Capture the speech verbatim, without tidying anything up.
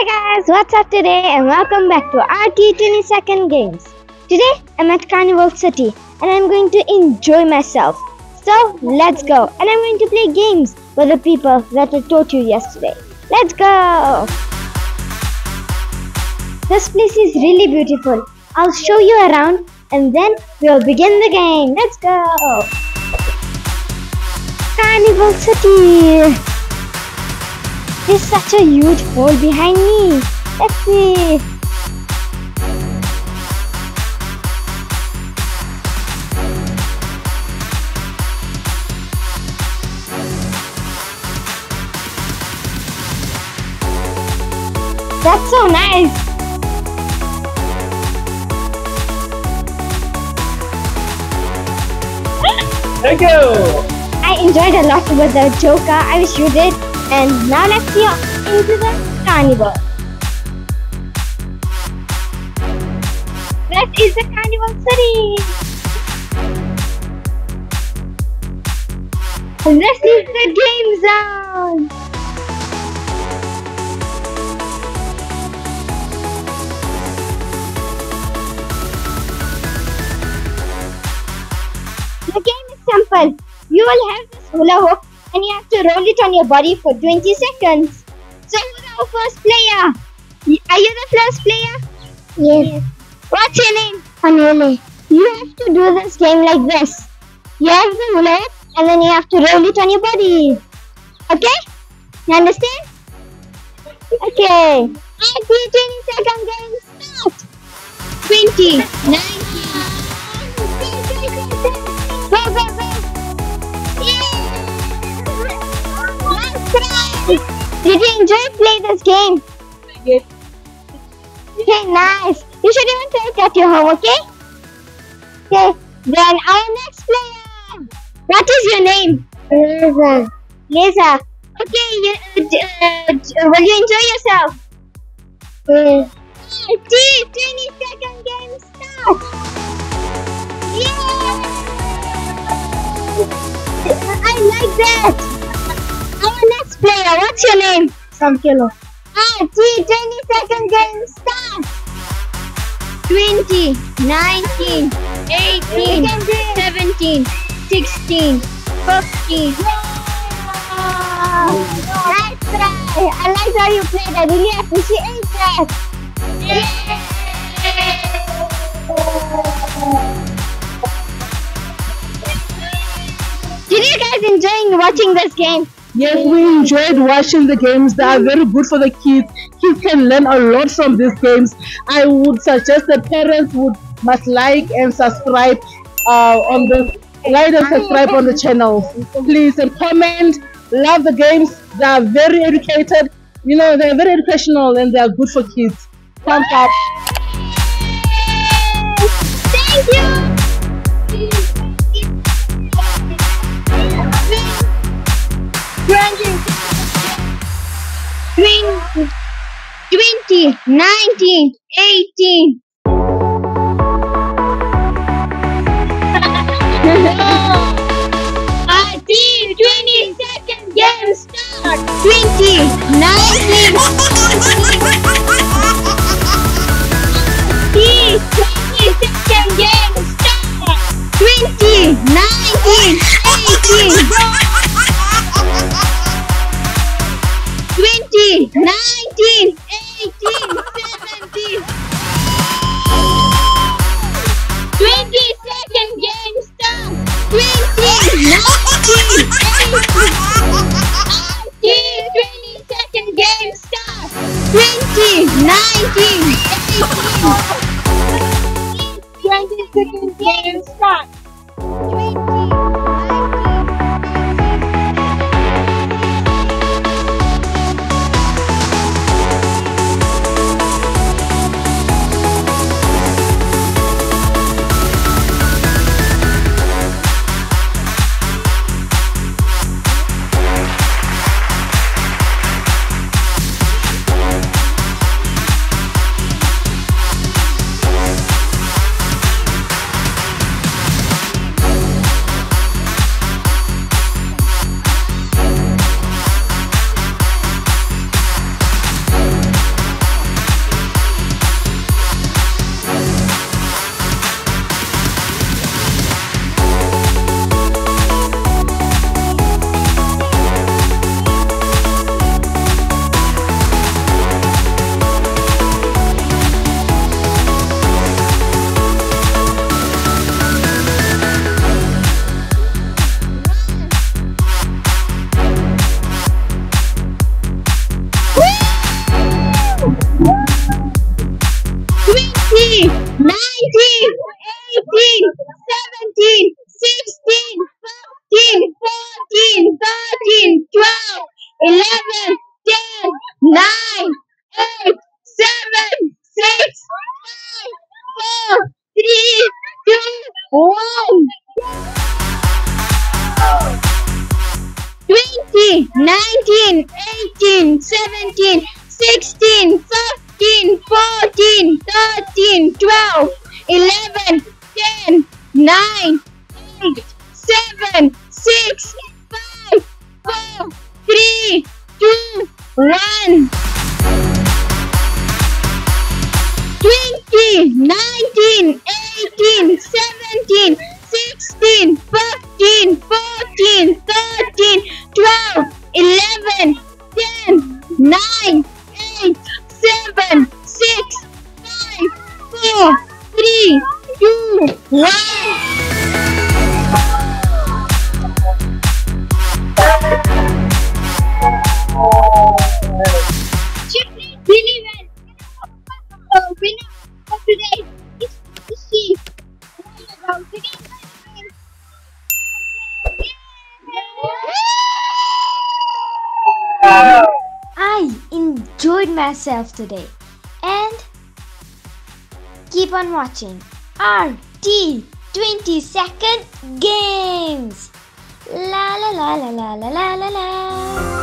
Hi guys, what's up today and welcome back to R T twenty second games. Today I'm at Carnival City and I'm going to enjoy myself. So let's go, and I'm going to play games with the people that I taught you yesterday. Let's go! This place is really beautiful. I'll show you around and then we'll begin the game. Let's go! Carnival City! There's such a huge hole behind me. Let's see. That's so nice. Thank you. I enjoyed a lot with the Joker. I wish you did. And now let's see into the carnival. That is the Carnival City. And this is the game zone. The game is simple. You will have this hula hoop, and you have to roll it on your body for twenty seconds. So who's our first player? Are you the first player? Yes. What's your name? Anole. You have to do this game like this. You have the hula hoop and then you have to roll it on your body. Okay? You understand? Okay. twenty second games start. twenty, nineteen, go, go, go. Did you enjoy playing this game? Yes. Okay, nice. You should even play it at your home, okay? Okay, then our next player. What is your name? Lisa. Lisa. Okay, you, uh, will you enjoy yourself? Yes. twenty second game start. Yeah! I like that. Our next player, what's your name? Samkelo. R T twenty second game start. twenty, nineteen, eighteen, seventeen, sixteen, fifteen. Wow. Nice try. I like how you played. I really appreciate that. Did you guys enjoy watching this game? Yes, we enjoyed watching the games. They are very good for the kids. Kids can learn a lot from these games. I would suggest the parents would must like and subscribe uh, on the like and subscribe on the channel. Please, and comment. Love the games. They are very educated. You know, they are very educational and they are good for kids. Thumbs up. Thank you. twenty, nineteen, eighteen. R T twenty second game start. twenty, nineteen. R T twenty second game start. twenty, nineteen, eighteen. nineteen, eighteen, seventeen. twenty second game start. twenty, nineteen, eighteen. twenty second game start. twenty, nineteen, eighteen. twenty second game start. eighteen, nineteen, eighteen, seventeen, sixteen, fifteen, fourteen, thirteen, twelve, eleven, ten, nine, seven, six, five, four, three, two, one. twenty, nineteen, eighteen, seventeen, sixteen, fifteen, fourteen, thirteen, twelve, eleven, ten, nine, eight, seven, six, five, four, three, two, one. I enjoyed myself today, and keep on watching R T twenty second games. La la la la la la la la.